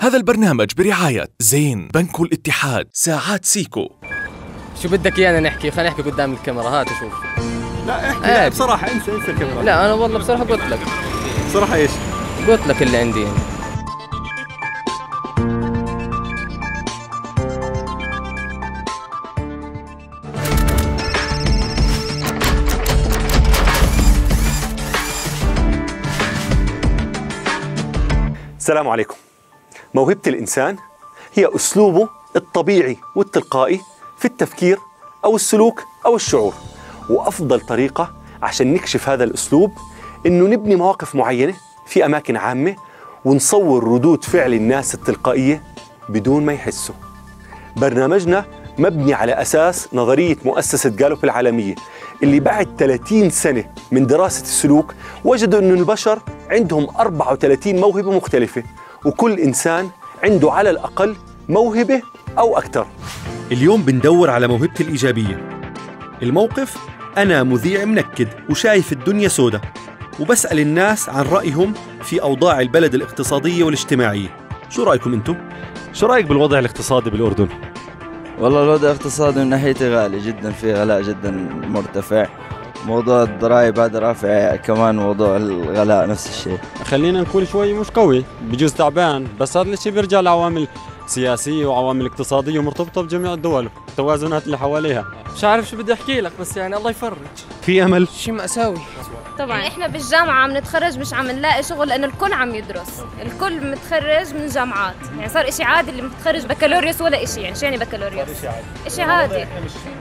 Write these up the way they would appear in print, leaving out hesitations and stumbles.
هذا البرنامج برعاية زين، بنك الاتحاد، ساعات سيكو. شو بدك ايانا نحكي؟ خلينا نحكي قدام الكاميرا، هات شوف. لا احكي. لا بصراحة انسى الكاميرا. لا انا والله بصراحة قلت لك. بصراحة ايش؟ قلت لك اللي عندي. السلام عليكم. موهبة الإنسان هي أسلوبه الطبيعي والتلقائي في التفكير أو السلوك أو الشعور، وأفضل طريقة عشان نكشف هذا الأسلوب إنه نبني مواقف معينة في أماكن عامة ونصور ردود فعل الناس التلقائية بدون ما يحسوا. برنامجنا مبني على أساس نظرية مؤسسة جالوب العالمية اللي بعد 30 سنة من دراسة السلوك وجدوا إنه البشر عندهم 34 موهبة مختلفة، وكل إنسان عنده على الأقل موهبة أو أكثر. اليوم بندور على موهبتي الإيجابية. الموقف: أنا مذيع منكد وشايف الدنيا سودة، وبسأل الناس عن رأيهم في أوضاع البلد الاقتصادية والاجتماعية. شو رأيكم أنتم؟ شو رأيك بالوضع الاقتصادي بالأردن؟ والله الوضع الاقتصادي من ناحيتي غالي جدا، في غلاء جدا مرتفع. موضوع الضرائب هذا رافع، كمان موضوع الغلاء نفس الشيء. خلينا نقول شوي مش قوي، بجوز تعبان، بس هذا الشيء بيرجع لعوامل سياسيه وعوامل اقتصاديه مرتبطه بجميع الدول، التوازنات اللي حواليها. مش عارف شو بدي احكي لك، بس يعني الله يفرج. في امل؟ شيء مأساوي طبعا. يعني احنا بالجامعه عم نتخرج مش عم نلاقي شغل، لانه الكل عم يدرس، الكل متخرج من جامعات، يعني صار شيء عادي اللي متخرج بكالوريوس ولا شيء. يعني شو يعني بكالوريوس؟ شيء عادي.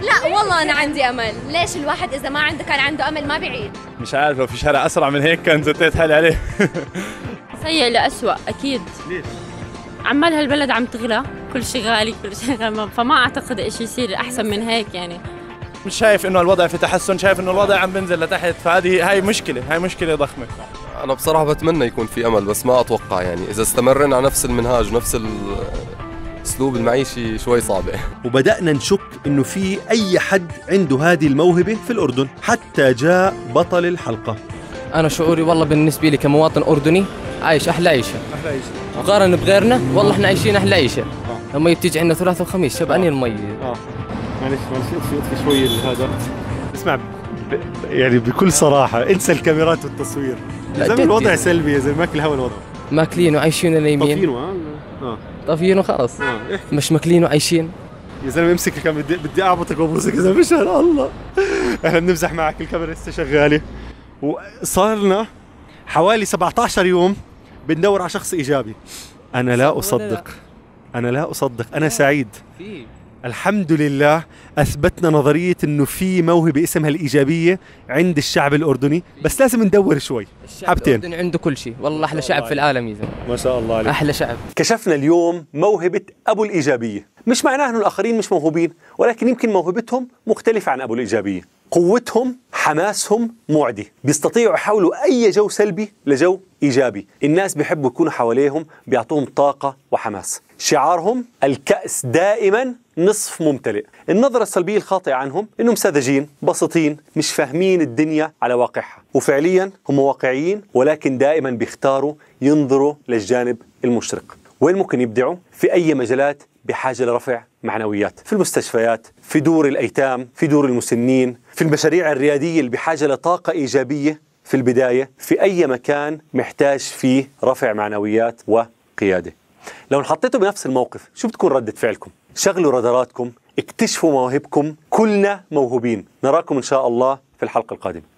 لا والله انا عندي امل. ليش الواحد اذا ما عنده كان عنده امل ما بعيد. مش عارف، لو في شارع اسرع من هيك كان زتيت حالي عليه. سيء لأسوأ اكيد. ليش؟ عمال هالبلد عم تغلى، كل شيء غالي، كل شيء غالي، فما اعتقد ايش يصير احسن من هيك. يعني مش شايف انه الوضع في تحسن، شايف انه الوضع عم بنزل لتحت، فهذه هاي مشكله ضخمه. انا بصراحه بتمنى يكون في امل، بس ما اتوقع. يعني اذا استمرنا على نفس المنهاج ونفس الاسلوب المعيشي شوي صعبه. وبدانا نشك انه في اي حد عنده هذه الموهبه في الاردن، حتى جاء بطل الحلقه. انا شعوري والله بالنسبه لي كمواطن اردني عايش احلى عيشه، احلى عيشه مقارنه بغيرنا. والله احنا عايشين احلى عيشه. المي بتيجي عندنا ثلاث وخميس، شبعانين المي. معلش شوي هذا. اسمع، يعني بكل صراحه انسى الكاميرات والتصوير. زلمه الوضع سلبي يا زلمه، ماكل هوا الوضع، ماكلين وعايشين اليمين. طافينه. طافينه خلص. مش ماكلين وعايشين يا زلمه. امسك الكاميرا، بدي اعبطك وابوسك يا زلمه، مش الله. احنا بنمزح معك، الكاميرا لسه شغاله. وصار لنا حوالي 17 يوم بندور على شخص ايجابي. انا لا اصدق. انا سعيد، الحمد لله. اثبتنا نظريه انه في موهبه اسمها الايجابيه عند الشعب الاردني، بس لازم ندور شوي. الشعب الاردني عنده كل شيء، والله احلى شعب في العالم يا زلمه، ما شاء الله عليك، احلى شعب. كشفنا اليوم موهبه ابو الايجابيه. مش معناه انه الاخرين مش موهوبين، ولكن يمكن موهبتهم مختلفه عن ابو الايجابيه. قوتهم حماسهم معدي، بيستطيعوا يحولوا اي جو سلبي لجو ايجابي. الناس بيحبوا يكونوا حواليهم، بيعطوهم طاقه وحماس. شعارهم: الكأس دائما نصف ممتلئ. النظرة السلبية الخاطئة عنهم انهم ساذجين، بسيطين، مش فاهمين الدنيا على واقعها، وفعليا هم واقعيين، ولكن دائما بيختاروا ينظروا للجانب المشرق. وين ممكن يبدعوا؟ في اي مجالات بحاجة لرفع معنويات، في المستشفيات، في دور الايتام، في دور المسنين، في المشاريع الريادية اللي بحاجة لطاقة ايجابية في البداية، في اي مكان محتاج فيه رفع معنويات وقيادة. لو انحطيتوا بنفس الموقف شو بتكون ردة فعلكم؟ شغلوا راداراتكم، اكتشفوا مواهبكم، كلنا موهوبين. نراكم إن شاء الله في الحلقة القادمة.